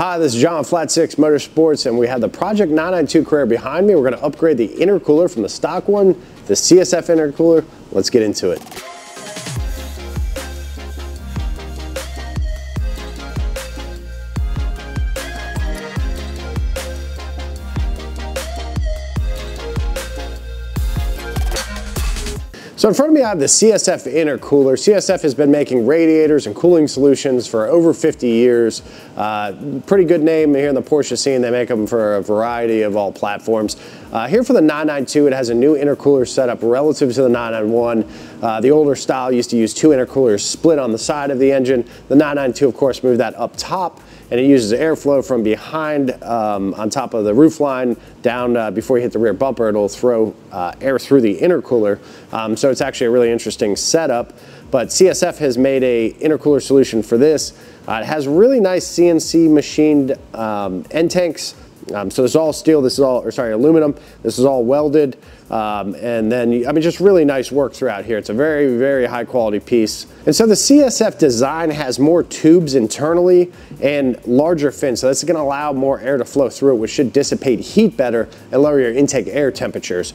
Hi, this is John, Flat 6 Motorsports, and we have the Project 992 Carrera behind me. We're going to upgrade the intercooler from the stock one, the CSF intercooler. Let's get into it. So in front of me I have the CSF intercooler. CSF has been making radiators and cooling solutions for over 50 years. Pretty good name here in the Porsche scene. They make them for a variety of all platforms. Here for the 992, it has a new intercooler setup relative to the 991. The older style used to use two intercoolers split on the side of the engine. The 992, of course, moved that up top, and it uses airflow from behind on top of the roofline down before you hit the rear bumper. It'll throw air through the intercooler. So it's actually a really interesting setup. But CSF has made an intercooler solution for this. It has really nice CNC machined end tanks. So this is all steel, this is all, or sorry, aluminum. This is all welded. And then, I mean, just really nice work throughout here. It's a very, very high quality piece. And so the CSF design has more tubes internally and larger fins. So this is gonna allow more air to flow through it, which should dissipate heat better and lower your intake air temperatures.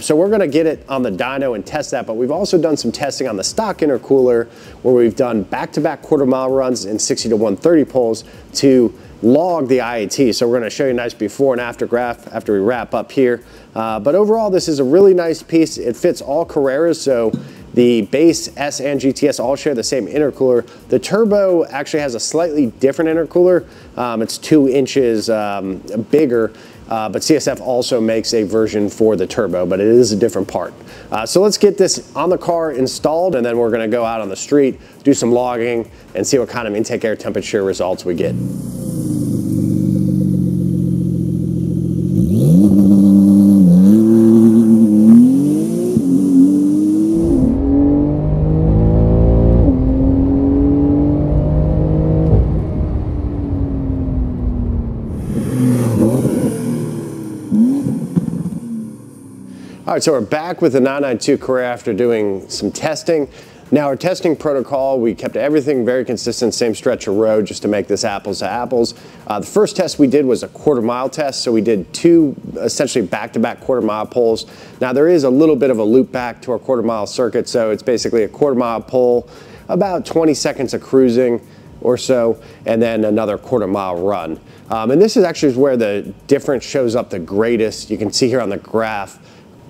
So we're gonna get it on the dyno and test that, but we've also done some testing on the stock intercooler where we've done back-to-back quarter-mile runs and 60 to 130 pulls to log the IAT. So we're gonna show you a nice before and after graph after we wrap up here. But overall, this is a really nice piece. It fits all Carreras, so the base S and GTS all share the same intercooler. The turbo actually has a slightly different intercooler. It's 2 inches bigger, but CSF also makes a version for the turbo, but it is a different part. So let's get this on the car installed, and then we're gonna go out on the street, do some logging, and see what kind of intake air temperature results we get. All right, so we're back with the 992 Carrera after doing some testing. Now our testing protocol, we kept everything very consistent, same stretch of road just to make this apples to apples. The first test we did was a quarter mile test. So we did two essentially back-to-back quarter mile pulls. Now there is a little bit of a loop back to our quarter mile circuit. So it's basically a quarter mile pull, about 20 seconds of cruising or so, and then another quarter mile run. And this is actually where the difference shows up the greatest. You can see here on the graph,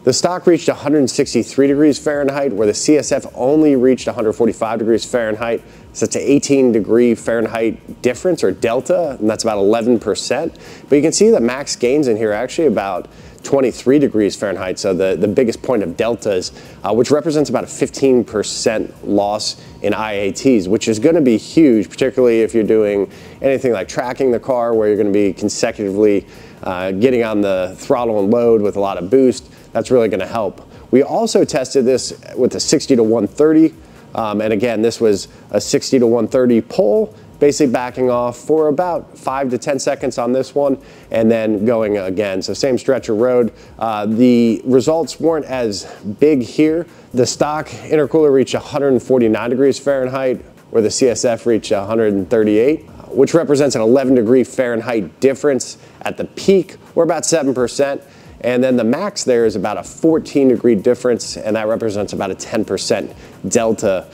the stock reached 163 degrees Fahrenheit, where the CSF only reached 145 degrees Fahrenheit. So it's an 18 degree Fahrenheit difference or delta, and that's about 11%. But you can see the max gains in here are actually about 23 degrees Fahrenheit, so the biggest point of deltas, which represents about a 15% loss in IATs, which is gonna be huge, particularly if you're doing anything like tracking the car, where you're gonna be consecutively getting on the throttle and load with a lot of boost. That's really gonna help. We also tested this with the 60 to 130, and again, this was a 60 to 130 pull, basically backing off for about 5 to 10 seconds on this one, and then going again. So same stretch of road. The results weren't as big here. The stock intercooler reached 149 degrees Fahrenheit, where the CSF reached 138, which represents an 11 degree Fahrenheit difference at the peak, or about 7%. And then the max there is about a 14 degree difference, and that represents about a 10% delta.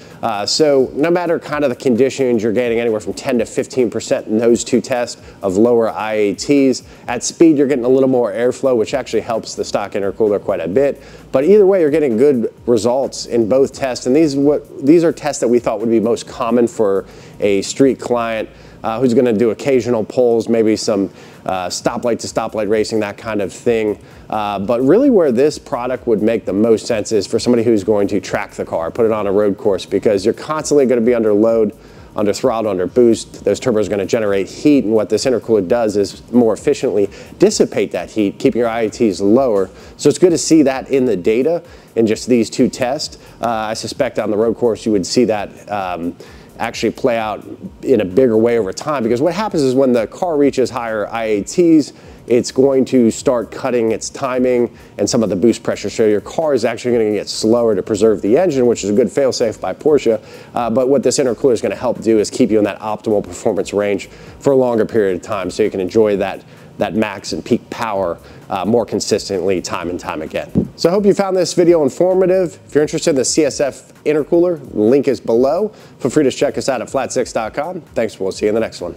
So no matter kind of the conditions, you're gaining anywhere from 10 to 15% in those two tests of lower IATs. At speed, you're getting a little more airflow, which actually helps the stock intercooler quite a bit. But either way, you're getting good results in both tests. And these are tests that we thought would be most common for a street client who's gonna do occasional pulls, maybe some stoplight to stoplight racing, that kind of thing. But really where this product would make the most sense is for somebody who's going to track the car, put it on a road course, because you're constantly gonna be under load, under throttle, under boost. Those turbos are gonna generate heat, and what this intercooler does is more efficiently dissipate that heat, keeping your IATs lower. So it's good to see that in the data in just these two tests. I suspect on the road course you would see that actually play out in a bigger way over time, because what happens is when the car reaches higher IATs, it's going to start cutting its timing and some of the boost pressure. So your car is actually going to get slower to preserve the engine, which is a good failsafe by Porsche. But what this intercooler is going to help do is keep you in that optimal performance range for a longer period of time, so you can enjoy that max and peak power more consistently time and time again. So I hope you found this video informative. If you're interested in the CSF intercooler, the link is below. Feel free to check us out at flat6.com. Thanks, we'll see you in the next one.